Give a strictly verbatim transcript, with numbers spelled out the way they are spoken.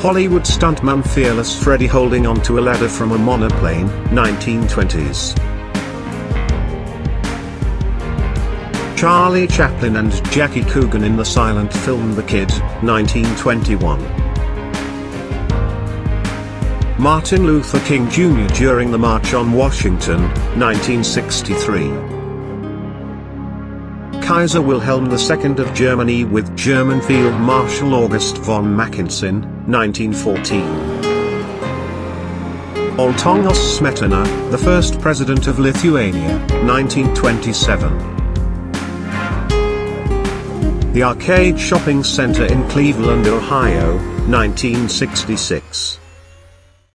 Hollywood stuntman Fearless Freddy holding onto a ladder from a monoplane, nineteen twenties. Charlie Chaplin and Jackie Coogan in the silent film The Kid, nineteen twenty-one. Martin Luther King Junior during the March on Washington, nineteen sixty-three. Kaiser Wilhelm the Second of Germany with German Field Marshal August von Mackensen, nineteen fourteen. Algirdas Smetona, the first president of Lithuania, nineteen twenty-seven. The Arcade Shopping Center in Cleveland, Ohio, nineteen sixty-six.